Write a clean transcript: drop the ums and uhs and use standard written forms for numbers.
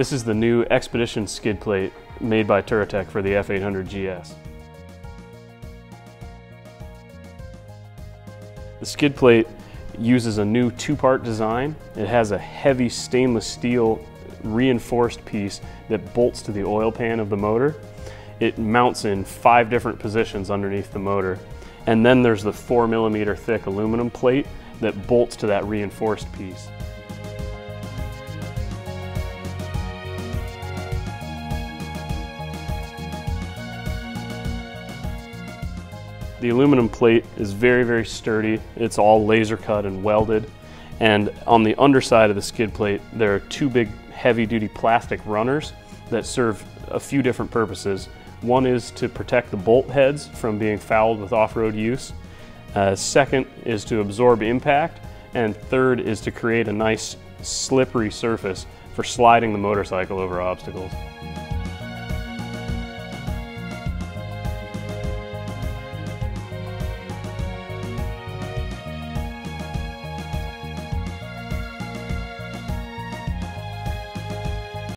This is the new Expedition skid plate made by Touratech for the F800GS. The skid plate uses a new two-part design. It has a heavy stainless steel reinforced piece that bolts to the oil pan of the motor. It mounts in 5 different positions underneath the motor. And then there's the 4mm thick aluminum plate that bolts to that reinforced piece. The aluminum plate is very, very sturdy. It's all laser cut and welded. And on the underside of the skid plate, there are 2 big heavy-duty plastic runners that serve a few different purposes. One is to protect the bolt heads from being fouled with off-road use. Second is to absorb impact. And third is to create a nice slippery surface for sliding the motorcycle over obstacles.